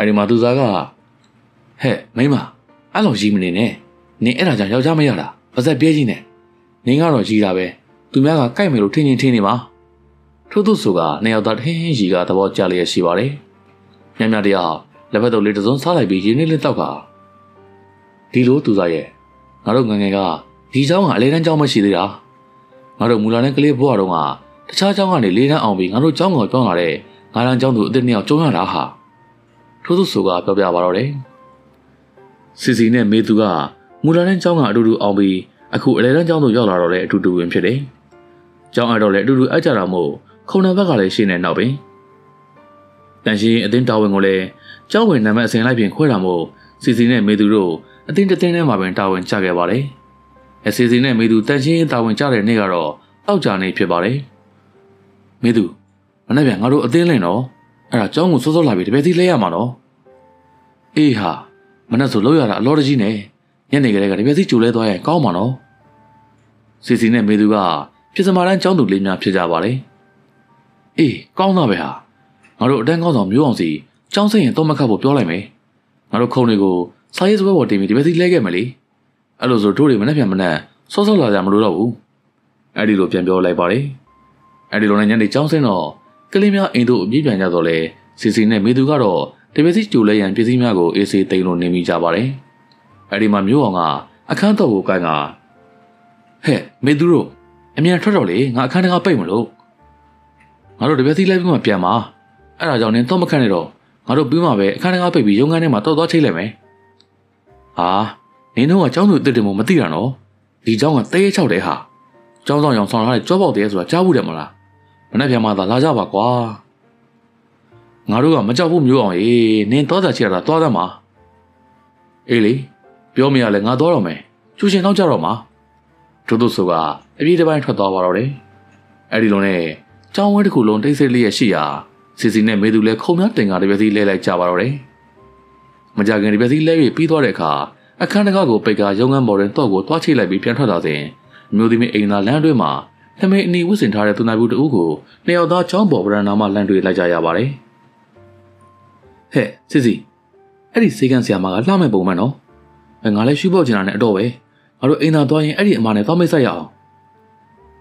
Ani matu zaga, he, mima, alam jim ni era jauh jauh melayu, pasal biasa ni, ni orang jila be, tu mereka kai milo tini mah. Tuduh suka, ni ada heh jika tahu cari siapa le. Yang ni dia, lepas tu lihat zaman salah biji ni lihat apa. Di luar tu saja, ngaruh ngengah, di jauh ngalir dan jauh masih dia. Ngaruh mulanya kelip buat orang, tercakap jauh ni lihat awing ngaruh jauh ngaruh ngalir, ngalir jauh tu dia ni jauh ngalah. Tuduh suka apa dia baru le. Sisi ni meduga, mulanya jauh ngaruh awing, aku lihat jauh tu jauh ngaruh le tuduh macam ni. Jauh ngaruh le tuduh ajar ramu. Kau nak baca lagi sih nak apa? Tapi adin tahu engoleh, jauh ni nama senilai pun kau ramu. Sisi ni medulo, adin jatuh ni makan tahu yang cakap balik. Sisi ni medu, tapi tahu yang cakap ni kalau tahu jangan ikut balik. Medu, mana yang ngaruh adin leh no? Ada jauh musuh labi tepi leh amano. Iha, mana sulu ya lor jine? Yang ni kerana tepi cule doa kau amano. Sisi ni medu ga, pisa makan jauh tu lima pisa balik. Eh, kau nak apa? Ngaruh dengan kau sama juga sih. Jangan sih, toh mereka buat apa lagi? Ngaruh kau ni ko, saya juga buat ini tiba tiba lagi meli. Aduh, jodoh mana pun mana, susah lah zaman dulu aku. Adi lupa pun lagi balik. Adi lupa ni jadi jangan sih no. Kelimanya itu biar jadi le. Sisi ni mitu karo, tiba tiba jual yang pisi mana ko, esi tengok ni mija balik. Adi mami juga, akan tahu kau ngah. Heh, mitu lo, emi ada teror le, ngah akan ngah pergi mulu. Ngaruh debati lagi macam apa mah? Ada jauh ni toh macam ni lo. Ngaruh bima be, kan yang apa bijung kan yang matau dah cile me. Ah, ni tu kan jauh tu itu demo mati kan lo. Di jauh kan teh cau deh ha. Jauh tu yang soal ni coba teh sudah jauh deh mula. Mana pihak mata laja bakwa. Ngaruh kan macam pun juga ni toh dah cile toh dah mah. Eli, bima ni ada ngaruh me. Cuci nak cari mah. Jodoh suka, ini depan itu dah baru deh. Adi lone. Jauh ada kulon teh seli asia, sisi ni medu le kau mian tengah diberi lelai cabar orang. Menjaga diberi lelai pitu ada kah, akan ada kau pega jangan boran tau kau tua cila bi pian terasa deh. Mudi me ina landu ma, tapi ni usin thara tu nabi ugu, ni ada jauh boran nama landu lelai jaya barai. He, sisi, eri segan siapa kalau me bukan no, engalai siapa jiran ada doa, aru ina doa yang eri mana tau mesaya.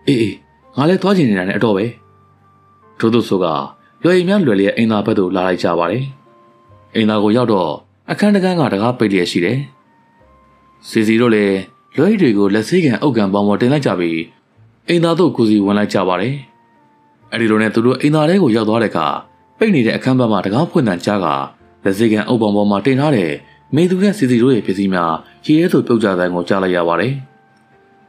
Engalai doa jiran ada doa. Tuduh suka, lawai mian lelai ina betul lalai cawari. Ina gua jodoh, akan dengan agak pergi esire. Sisi lelai lawai dulu lesikan agan bawa telan cawi. Ina tu kuzi wana cawari. Adi lone tu ina legu jodoh leka, pegi lek akan bawa agak punan caga. Lesikan agan bawa telan lek, meduga sisi lelai pesimia, kira tu pejaga dengan cawari cawari.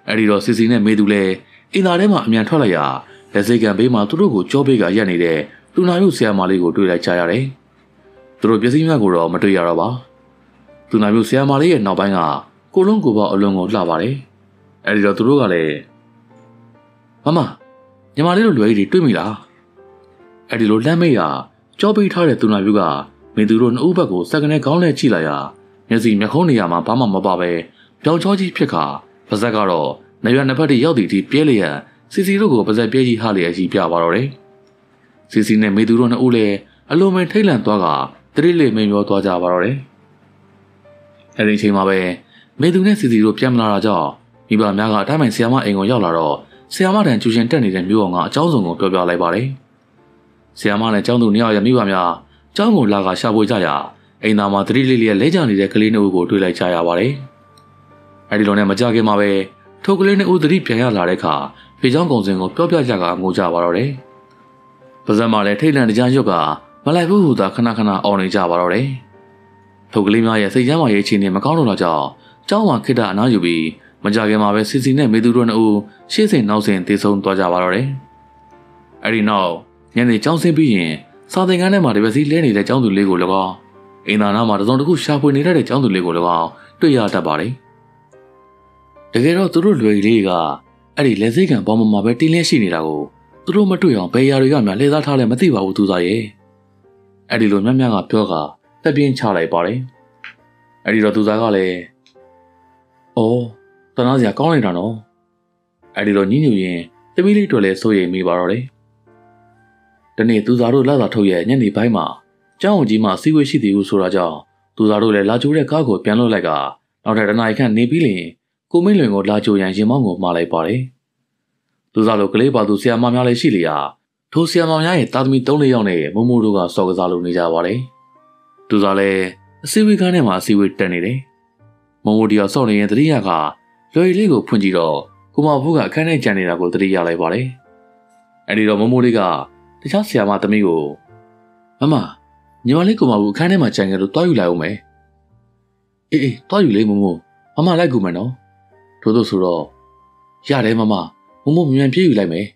Adi lor sisi ne meduga ina lema mian tholaya. Lesikan bima turut gua cobi gaya ni deh, tu nabi usia malik gua tu lagi caya deh. Turut biasa ni aku ram matu yara ba, tu nabi usia malik yang nabi ngah, kolong gua ba olong gua lawa deh. Ada turut galeh. Mama, ni malik lu lagi tu mila. Ada lorang meja, cobi thare tu nabi gua, meduron uba gua segan kau leh cila ya. Nasi macam ni ya mama mama mama babe, jauh jauh je peka, pasal karo, nabi ane pergi yau di di peli ya. Sisi itu gua pasal biasa hal yang si biasa orang. Sisi ni meduron ule, အလုံးမထိတ်လန့်သွားကသတိလေးမင်းပြောသွားကြပါတော့တယ်။အဲဒီအချိန်မှာပဲမေသူနဲ့စီစီတို့ပြန်မလာတာကြောင့်မိဘများကအထမ်းမိုင်ဆီယာမအိမ်ကိုရောက်လာတော့ဆီယာမတန်ကျူရှင်တက်နေတဲ့မျိုးအောင်ကအကြောင်းစုံကိုပြောပြလိုက်ပါတယ်။ဆီယာမနဲ့ကျောင်းသူနှစ်ယောက်ရဲ့မိဘများကျောင်းကိုလာကရှာဖွေကြရာအိမ်သားမှာသတိလေးလဲကျနေတဲ့ကလေးနှစ်ဦးကိုတွေ့လိုက်ကြရပါတယ်။အဲဒီလိုနဲ့မကြခင်မှာပဲထိုကလေးနှစ်ဦးသတိပြန်ရလာတဲ့အခါဖေချောင်းကုံစင်ကိုပြောပြကြကငိုကြပါတော့တယ်။ပါဇက်မှာလည်းထိတ်လန့်တကြရွက်ကမလိုက်ဘူးဟူတာခဏခဏအော်နေကြပါတော့တယ်။ထိုကလေးများရဲ့စိတ်ချမ်းသာရေးအခြေအနေမကောင်းတော့တော့ကြောင့်ကျောင်းမှာခိတ္တအနားယူပြီးမကြခင်မှာပဲစီစီနဲ့မေသူတို့နှစ်ဦးရှေ့ဆင်နောက်ဆင်တေဆုံးသွားကြပါတော့တယ်။အဲဒီနောက်ညနေကျောင်းဆင်းပြီးရင်စာသင်ခန်းထဲမှာတပည့်စီလဲနေတဲ့ကျောင်းသူလေးကိုလည်းကောင်းအိမ်သားနာမှာတစုံတစ်ခုရှာဖွေနေတတ်တဲ့ကျောင်းသူလေးကိုလည်းကောင်းတွေ့ရတတ်ပါလေ။တကယ်တော့သူတို့လွယ်လေးကအဲ့ဒီလက်စိတ်ကံပေါ်မှာပဲတင်းလင်းရှိနေတာကိုသူတို့မတွေ့အောင်ဘယ်ရာတွေကမှလှည့်စားထားလဲမသိပါဘူးသူသားရဲ့။အဲ့ဒီလိုများများကပြောကတက်ပြင်းချလိုက်ပါလေ။အဲ့ဒီတော့သူသားကလည်းအော်တနာစရာကောင်းနေတာနော်။အဲ့ဒီလိုညှဉ်းညူရင်သမီးလေးတို့လည်းစိုးရိမ်မိပါတော့တယ်။ဒီနေ့သူသားတို့လာတာထုတ်ရဲ့ညနေပိုင်းမှာကျောင်းကြီးမှာစီဝေးရှိသေးဘူးဆိုတာကြောင့်သူသားတို့လည်းလာကြိုးတဲ့ကားကိုပြန်လွှတ်လိုက်ကနောက်ထပ်တနားရီခန့်နေပြီးလျှင်ကိုမင်းလွင်ကိုလာကြိုရန်ရင်မောင်းကိုမှားလိုက်ပါတယ်။သူစားလိုကလေးပါသူဆီယာမများလည်းရှိလျာထိုဆီယာမများရဲ့တာသမီ3-4ယောက်နဲ့မိုးမိုးတို့ကစော်ကစားလုပ်နေကြပါတယ်။သူစားလည်းအစီဝေးကားထဲမှာအစီဝေးတက်နေတယ်။မိုးမိုးတယောက်စော်နေတဲ့တတိယကလွယ်လေးကိုဖွင့်ကြည့်တော့ကိုမဖိုးကအခန်းထဲကျန်နေတာကိုတတိယလိုက်ပါတယ်။အဲဒီတော့မိုးမိုးလေးကတခြားဆီယာမသမီကိုမမညီမလေးကိုမဖိုးအခန်းထဲမှာကျန်ခဲ့လို့တွားယူလိုက်အောင်မယ်။အေးတွားယူလေမိုးမိုးမမလိုက်ကူမယ်နော်။ထို့သောဆိုတော့ရတယ်မမမို့မို့မြန်ပြေးယူလိုက်မယ်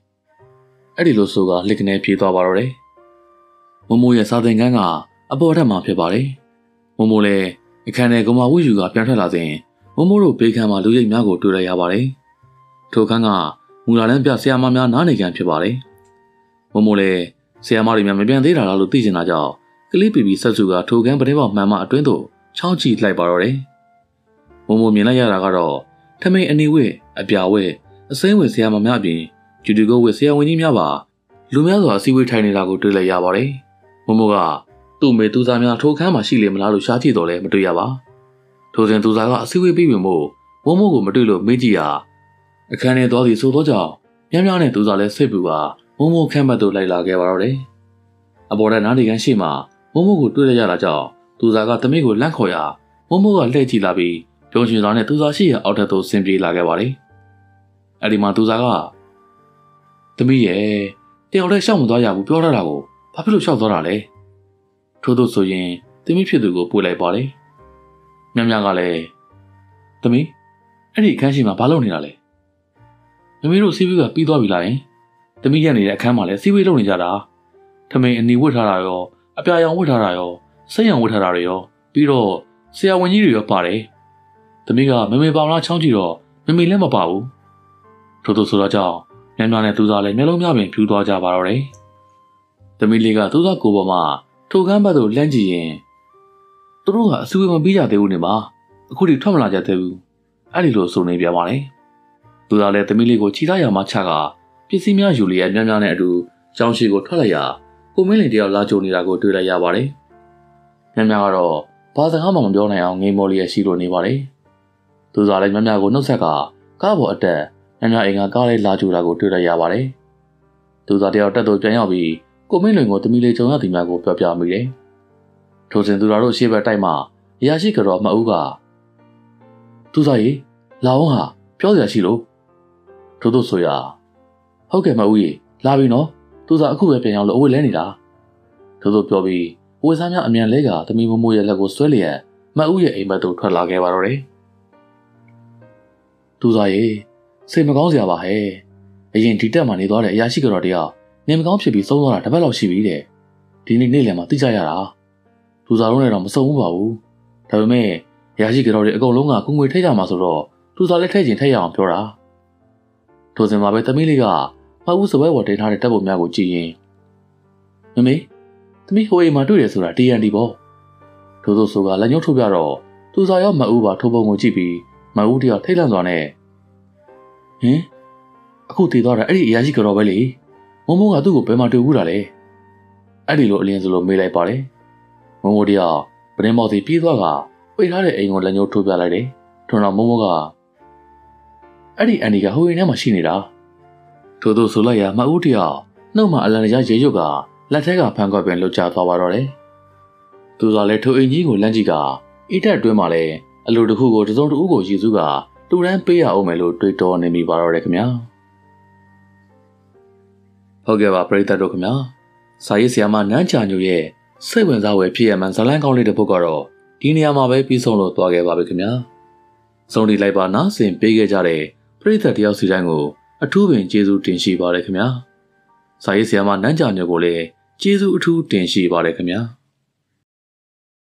အဲ့ဒီလိုဆိုကလက်ကနေပြေးသွားပါတော့တယ်မို့မို့ရဲ့စာသင်ခန်းကအပေါ်ထက်မှဖြစ်ပါလေမို့မို့လည်းအခန်းထဲကမှဝှက်ယူကပြန်ထွက်လာစဉ်မို့မို့တို့ဘေးခန်းမှာလူရိပ်များကိုတွေ့လိုက်ရပါတယ်ထိုခန်းကမူလာလန်းပြဆရာမများနားနေကန်ဖြစ်ပါလေမို့မို့လည်းဆရာမတွေများမပြန်သေးတာလားလို့သိချင်တာကြောင့်ကလေးပီပီဆက်စုကထိုခန်းပထမမှန်မှအတွင်းသို့ချောင်းကြည့်လိုက်ပါတော့တယ်မို့မို့မြင်လိုက်ရတာကတော့ထမိန်အနေဝဲအပြာဝဲအစိမ်းဝဲဆရာမများပြင်ဂျူဒီကိုဝဲဆရာဝန်ကြီးများပါလူများစွာအစည်းအဝေးထိုင်နေတာကိုတွေ့လိုက်ရပါတယ်။မို့မို့ကသူ့မေသူစားများထိုခန်းမှာရှိလေမလားလို့ရှားကြည့်တော့လည်းမတွေ့ရပါ။ထိုစဉ်သူစားကအစည်းအဝေးပြီးပြီမို့မို့မို့ကိုမတွေ့လို့မေးကြည့်ရာအခန်းထဲသွားသည်ဆိုတော့ကြောင့်မြန်းမြန်းနဲ့သူစားလည်းစိတ်ပူပါမို့မို့ခန်းဘက်သို့လိုက်လာခဲ့ပါတော့တယ်။အပေါ်ထက်နားဒီကန်းရှိမှမို့မို့ကိုတွေ့ရတာကြောင့်သူစားကတမိကိုလန့်ခေါ်ရာမို့မို့ကလှည့်ကြည့်လာပြီးပြုံးချင်စားနဲ့သူစားရှိရအောက်ထပ်သို့ဆင်းပြေးလာခဲ့ပါလေ။အဲဒီမှာသူစားကသမီးရဲ့တယောက်တည်းရှောက်မသွားရဘူးပြောရတာကိုဘာဖြစ်လို့ရှောက်သွားတာလဲ။ထို့သို့ဆိုရင်သမီးဖြစ်သူကိုပို့လိုက်ပါလေ။မြမကလည်းသမီးအဲ့ဒီအခန်းရှိမှာဘာလုပ်နေတာလဲ။မမီးတို့စီးပွေးကပြီးသွားပြီလားယင်။သမီးရက်နေတဲ့အခန်းမှာလည်းစီးပွေးလုပ်နေကြတာ။ထမိန်အနေဝတ်ထားတာရောအပြာရောင်ဝတ်ထားတာရောစိတ်ရောင်ဝတ်ထားတာတွေရောပြီးတော့ဆရာဝန်ကြီးတွေရောပါတယ်။သမီးကမမေပါမလားချောင်းကြည့်တော့မမေလည်းမပါဘူးထို့သူဆိုတော့ကြောင့်မြန်းမြန်းနဲ့သူစားလည်းမျက်လုံးများပင်ဖြူသွားကြပါတော့တယ်သမီးလေးကသူစားကိုပေါ်မှာထိုကန်းဘက်သို့လှမ်းကြည့်ရင်သူတို့ကအဆူမပေးကြသေးဘူးနေပါအခုထိထွက်မလာကြသေးဘူးအဲ့ဒီလိုဆိုနေပြန်ပါလေသူစားလည်းသမီးလေးကိုခြိသားရမှာချကပစ္စည်းများယူလျက်မြန်းမြန်းနဲ့အတူကျောင်းရှိကိုထွက်လိုက်ရာကိုမင်းလင်တယောက်လာကြုံနေတာကိုတွေ့လိုက်ရပါတယ်မြန်းမြန်းကတော့ဘာစကားမှမပြောနိုင်အောင်ငိမ်မော်လျက်ရှိလို့နေပါလေသူစားလည်းမြမကိုနှုတ်ဆက်ကကားပေါ်အတက်မြမအိမ်ကကားလေးလာကြူတာကိုတွေ့ရရပါတယ်။သူစားတယောက်တက်သူပြန်ရောက်ပြီးကိုမင်းလွင်ကိုသမီးလေးကြုံရသည်များကိုပြောပြမိတယ်။ထိုစဉ်သူစားတို့ရှေ့ဘက်တိုက်မှာအရာရှိကတော့မအူးကသူစားရေလာအောင်ဟာပြောစရာရှိလို့ထို့သူဆိုရဟုတ်ကဲ့မအူးရေလာပြီနော်သူစားအခုပဲပြန်ရောက်လို့အဝတ်လဲနေတာထို့သူပြောပြီးဝေစားများအမြန်လဲကသမီးမမိုးရဲ့လက်ကိုဆွဲလျက်မအူးရဲ့အိမ်ဘက်သို့ထွက်လာခဲ့ပါတော့တယ်။သူစားရေစိတ်မကောင်းစရာပါဟဲ့အရင်ဒီတက်မှနေသွားတဲ့အရာရှိကြတော့တရားနေမကောင်းဖြစ်ပြီးဆုံးသွားတာတစ်ပတ်လောက်ရှိပြီတဲ့ဒီနေ့နေ့လယ်မှာသိကြရတာသူစားလုံးနဲ့တော့မဆုံးဘူးပါဘူးဒါပေမဲ့အရာရှိကြတော့တွေအကုန်လုံးကငွေထိတ်ကြမှာဆိုတော့သူစားလည်းထိတ်ချင်ထိတ်ရအောင်ပြောတာထိုစဉ်မှာပဲသမီးလေးကမဟုတ်စပွဲဝတ်တင်ထားတဲ့တပ်ပုံများကိုကြည့်ရင်မမေသမီးဟိုအိမ်မှာတွေ့တယ်ဆိုတာTND ပေါ့ထို့သောဆိုကလက်ညှိုးထိုးပြတော့သူစားရောမအူပါထိုးပုံကိုကြည့်ပြီးမအူးတယောက်ထိတ်လန့်သွားနဲ့ဟင်အခုတည်သွားတာအဲ့ဒီအရာရှိကတော့ပဲလေမုံမုံကသူ့ကိုဘယ်မှာတွေ့ဘူးတာလဲ အဲ့ဒီလိုအလင်းစလို့မေးလိုက်ပါလေ။မမိုးတရားပရင်မော်စီပြေးသွားကပိတ်ထားတဲ့အိမ်ကိုလက်ညှိုးထိုးပြလိုက်တယ်။ထွန်းတော်မိုးမိုးကအဲ့ဒီအန်ဒီကဟိုအိမ်ထဲမှာရှိနေတာ။ထို့သူဆိုလိုက်ရမအူးတရားနှုတ်မှာအလန်ရရေရွတ်ကလက်ထက်ကဖန်ကွက်ပင်လှုပ်ချသွားပါတော့တယ်။သူကလည်းထိုအိမ်ကြီးကိုလမ်းကြည့်ကအိတ်တက်တွင်းမှာလည်းအလိုတစ်ခုကိုတစ်စုံတစ်ဦးကိုရည်စူးကတူတန်းပေးရအောင်မယ်လို့တွေးတော်နေမိပါတော့တယ်ခင်ဗျာ။ဟုတ်ကဲ့ပါပရိသတ်တို့ခင်ဗျာ။စာရေးဆရာမနန်းချာညိုရဲ့စိတ်ဝင်စားဖွယ်ဖြစ်ရမှန်ဇလန်းကောင်းလေးတစ်ပုဒ်ကတော့ဒီနေရာမှာပဲပြီးဆုံးလို့သွားခဲ့ပါပြီခင်ဗျာ။ဆုံးထိလိုက်ပါနားဆင်ပေးခဲ့ကြတဲ့ပရိသတ်တယောက်စီတိုင်းကိုအထူးပင်ကျေးဇူးတင်ရှိပါတယ်ခင်ဗျာ။စာရေးဆရာမနန်းချာညိုကိုလည်းကျေးဇူးအထူးတင်ရှိပါတယ်ခင်ဗျာ။